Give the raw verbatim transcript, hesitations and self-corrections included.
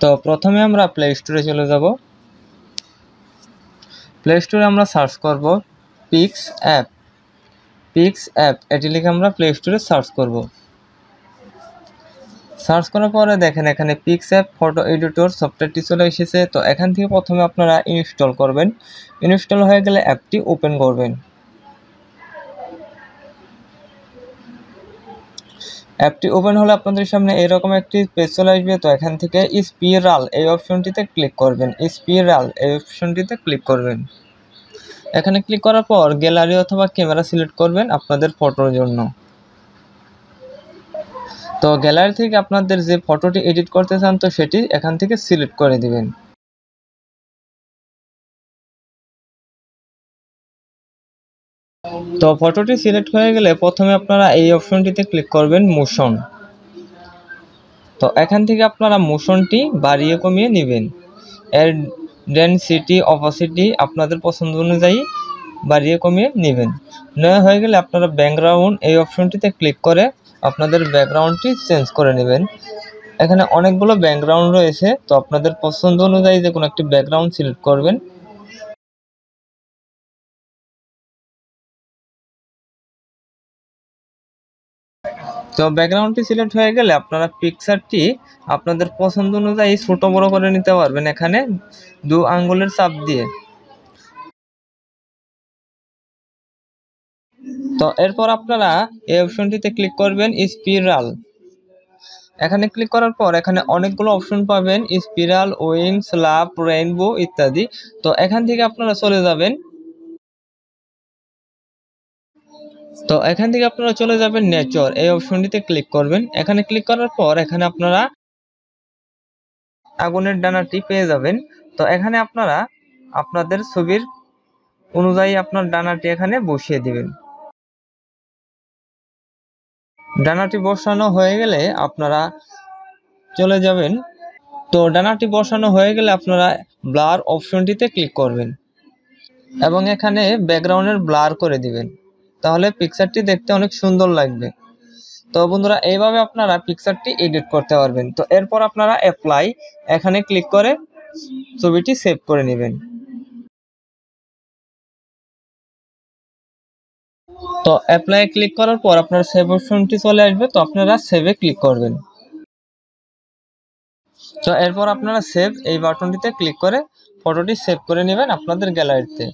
तो प्रथमे आमरा प्ले स्टोरे चले जाब। प्ले स्टोरे आमरा सार्च करब पिक्स ऐप। पिक्स ऐप एटी लिखे आमरा प्ले स्टोरे सार्च करब। सार्च करार परे देखें एखाने पिक्स ऐप फटो एडिटर सफ्टवेयरटी चले एसेछे। तो एखान थेके प्रथमे आपनारा इनस्टल करबेन। इनस्टल हये गेले ऐपटी ओपेन करबेन। ऐपटी ओपेन होले आपनादेर सामने एरकम एकटी पेज चले आसबे। तो एखान थेके स्पिराल एई अपशनटीते क्लिक करबेन। स्पिराल एई अपशनटीते क्लिक करबेन। एखाने क्लिक करार पर ग्যালারি अथवा ক্যামেরা সিলেক্ট করবেন আপনাদের ফটোর জন্য। तो গ্যালারি থেকে আপনাদের যে ফটোটি এডিট করতে চান তো সেটি এখান থেকে সিলেক্ট করে দিবেন। तो ফটোটি সিলেক্ট হয়ে গেলে প্রথমে আপনারা এই অপশনটিতে ক্লিক করবেন মোশন। তো এখান থেকে আপনারা মোশনটি বাড়িয়ে কমিয়ে নেবেন। এর ডেনসিটি অপাসিটি আপনাদের পছন্দ অনুযায়ী বাড়িয়ে কমিয়ে নেবেন। নেওয়া হয়ে গেলে আপনারা ব্যাকগ্রাউন্ড এই অপশনটিতে ক্লিক করে আপনাদের ব্যাকগ্রাউন্ডটি চেঞ্জ করে নেবেন। এখানে অনেকগুলো ব্যাকগ্রাউন্ড রয়েছে। তো আপনাদের পছন্দ অনুযায়ী যে কোনো একটি ব্যাকগ্রাউন্ড সিলেক্ট করবেন। তো ব্যাকগ্রাউন্ডটি সিলেক্ট হয়ে গেলে আপনারা পিকচারটি আপনাদের পছন্দ অনুযায়ী ছোট বড় করে নিতে পারবেন এখানে দু আঙ্গুলের চাপ দিয়ে। তো এরপর আপনারা এই অপশনটিতে ক্লিক করবেন স্পিরাল। এখানে ক্লিক করার পর এখানে অনেকগুলো অপশন পাবেন স্পিরাল, উইংস, লাভ, রেইনবো ইত্যাদি। তো এখান থেকে আপনারা চলে যাবেন। তো এখান থেকে আপনারা চলে যাবেন নেচার এই অপশনটিতে ক্লিক করবেন। এখানে ক্লিক করার পর এখানে আপনারা আগুনের ডানাটি পেয়ে যাবেন। তো এখানে আপনারা আপনাদের ছবির অনুযায়ী আপনার ডানাটি এখানে বসিয়ে দিবেন। ডানাটি বসানো হয়ে গেলে আপনারা চলে যাবেন। তো ডানাটি বসানো হয়ে গেলে আপনারা ব্লার অপশনটিতে ক্লিক করবেন এবং এখানে ব্যাকগ্রাউন্ডের ব্লার করে দিবেন। তাহলে পিকচারটি দেখতে অনেক সুন্দর লাগবে। তো বন্ধুরা এইভাবে আপনারা পিকচারটি এডিট করতে পারবেন। তো এরপর আপনারা অ্যাপ্লাই এখানে ক্লিক করে ছবিটি সেভ করে নেবেন। তো অ্যাপ্লাই ক্লিক করার পর আপনার সেভ অপশনটি চলে আসবে। তো আপনারা সেভে ক্লিক করবেন। তো এরপর আপনারা সেভ এই বাটনটিতে ক্লিক করে ফটোটি সেভ করে নেবেন আপনাদের গ্যালারিতে।